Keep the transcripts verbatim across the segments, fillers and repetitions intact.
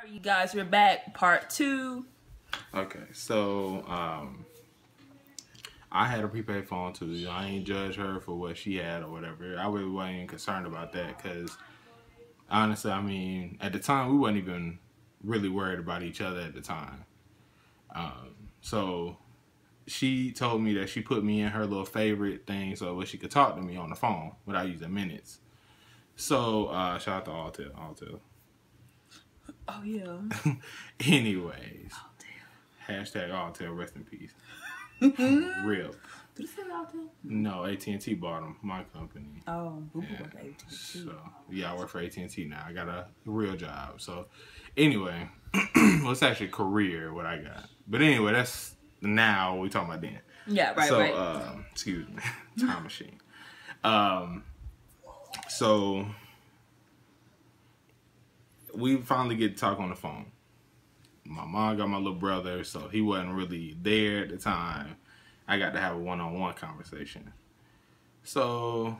All right, you guys, we're back, part two. Okay, so um, I had a prepaid phone too. I ain't judge her for what she had or whatever. I really wasn't concerned about that because honestly, I mean, at the time, we wasn't even really worried about each other at the time. Um, so she told me that she put me in her little favorite thing so that she could talk to me on the phone without using minutes. So uh, shout out to Altel, Altel. Oh yeah. Anyways, Altel. Hashtag Altel, rest in peace. Rip. Did it say Altel? No, A T and T bought them. My company. Oh, who yeah. worked for A T and T? So yeah, I work for A T and T now. I got a real job. So anyway, well, it's actually career what I got. But anyway, that's now we talking about then. Yeah, right. So right. Uh, excuse me, time machine. Um, so. We finally get to talk on the phone. My mom got my little brother, so he wasn't really there at the time. I got to have a one-on-one conversation. So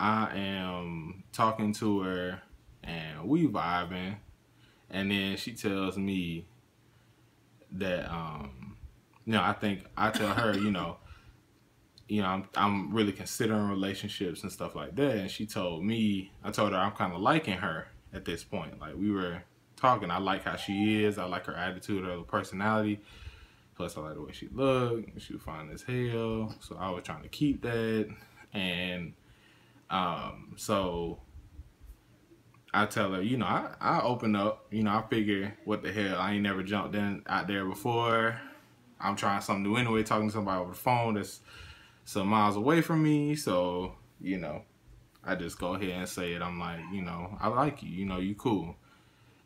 I am talking to her, and we vibing. And then she tells me that, um, you know, I think I tell her, you know, you know, I'm I'm really considering relationships and stuff like that. And she told me, I told her I'm kind of liking her. At this point, like we were talking, I like how she is. I like her attitude, her personality. Plus, I like the way she looked. She was fine as hell. So I was trying to keep that. And um, so I tell her, you know, I, I open up. You know, I figure, what the hell? I ain't never jumped in out there before. I'm trying something new anyway. Talking to somebody over the phone that's some miles away from me. So you know. I just go ahead and say it. I'm like, you know, I like you. You know, you cool.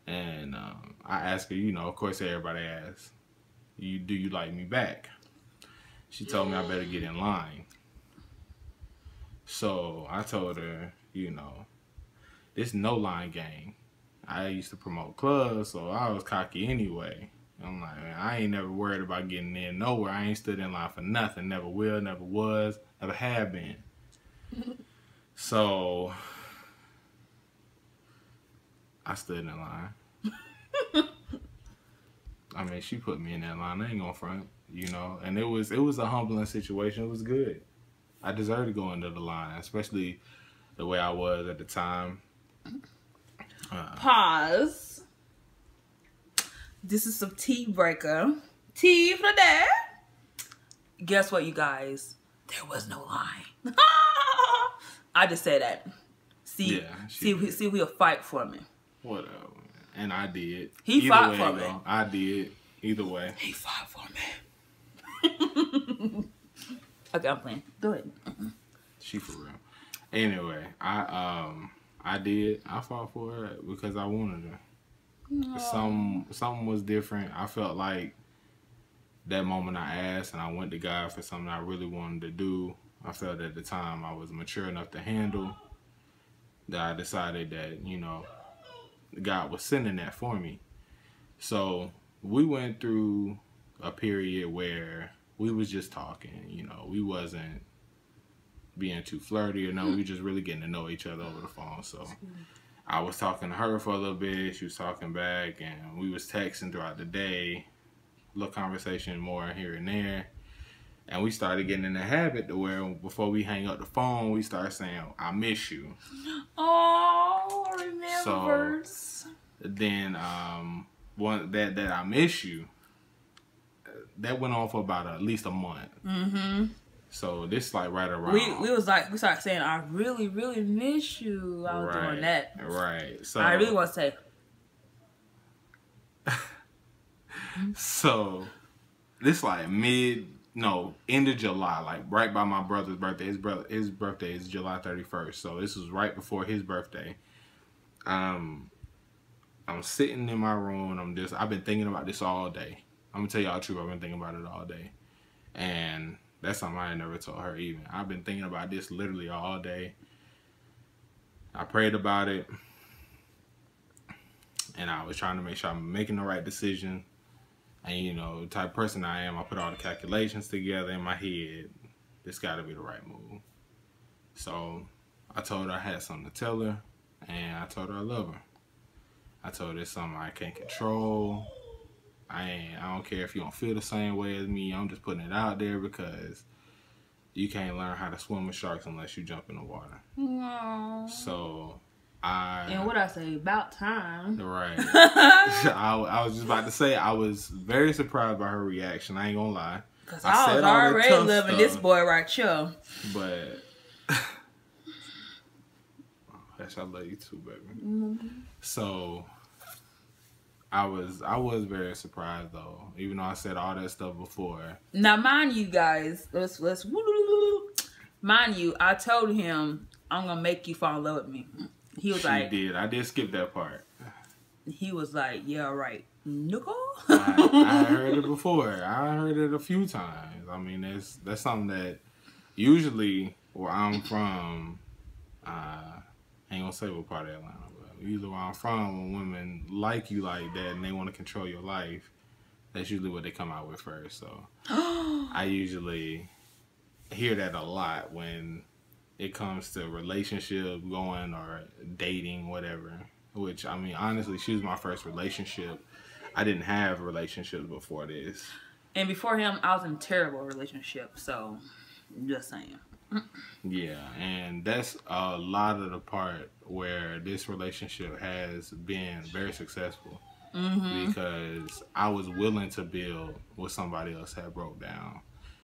And um, I ask her, you know, of course everybody asks, you do you like me back? She told me I better get in line. So I told her, you know, this no line game. I used to promote clubs, so I was cocky anyway. I'm like, man, I ain't never worried about getting in nowhere. I ain't stood in line for nothing. Never will, never was, never have been. So, I stood in line. I mean, she put me in that line. I ain't gonna front, you know. And it was it was a humbling situation. It was good. I deserved to go into the line, especially the way I was at the time. Uh, Pause. This is some tea breaker. Tea for the day. Guess what, you guys? There was no line. I just say that. See, yeah, see, we, see, we'll fight for me. Whatever. And I did. He Either fought way, for me. Though, I did. Either way. He fought for me. Okay, I'm playing. Go ahead. She for real. Anyway, I um, I did. I fought for her because I wanted her. No. Some something was different. I felt like that moment I asked and I went to God for something I really wanted to do. I felt at the time I was mature enough to handle that I decided that, you know, God was sending that for me. So we went through a period where we was just talking, you know, we wasn't being too flirty or no, we just really getting to know each other over the phone. So I was talking to her for a little bit. She was talking back and we was texting throughout the day, little conversation more here and there. And we started getting in the habit to where before we hang up the phone, we start saying, I miss you. Oh, remember. So then um, one, that, that I miss you, that went on for about a, at least a month. Mm-hmm. So this like right around. We, we was like, we started saying, I really, really miss you. I was right, doing that. Right. So I really want to say. So this like mid. No, end of July, like right by my brother's birthday. His brother, his birthday is July thirty-first, so this was right before his birthday. Um, I'm sitting in my room, and I'm just, I've been thinking about this all day. I'm gonna tell y'all the truth, I've been thinking about it all day. And that's something I never told her even. I've been thinking about this literally all day. I prayed about it, and I was trying to make sure I'm making the right decision. And, you know, the type of person I am, I put all the calculations together in my head. This got to be the right move. So I told her I had something to tell her, and I told her I love her. I told her it's something I can't control. I ain't, I don't care if you don't feel the same way as me. I'm just putting it out there because you can't learn how to swim with sharks unless you jump in the water. No. So I and what I say about time. Right. I, I was just about to say I was very surprised by her reaction. I ain't gonna lie. Cause I, I was already loving stuff, this boy right here. But I love you too, baby. Mm-hmm. So I was I was very surprised though, even though I said all that stuff before. Now, mind you, guys, let's let's mind you, I told him I'm gonna make you fall in love with me. He was she like, did I did skip that part? He was like, yeah, right, Nicole. I, I heard it before. I heard it a few times. I mean, that's that's something that usually where I'm from. Uh, I ain't gonna say what part of Atlanta, but usually where I'm from, when women like you like that and they want to control your life, that's usually what they come out with first. So I usually hear that a lot when it comes to relationship going or dating, whatever. Which, I mean, honestly, she was my first relationship. I didn't have relationships before this. And before him, I was in a terrible relationship, so just saying. Yeah, and that's a lot of the part where this relationship has been very successful. Mm-hmm. Because I was willing to build what somebody else had broke down.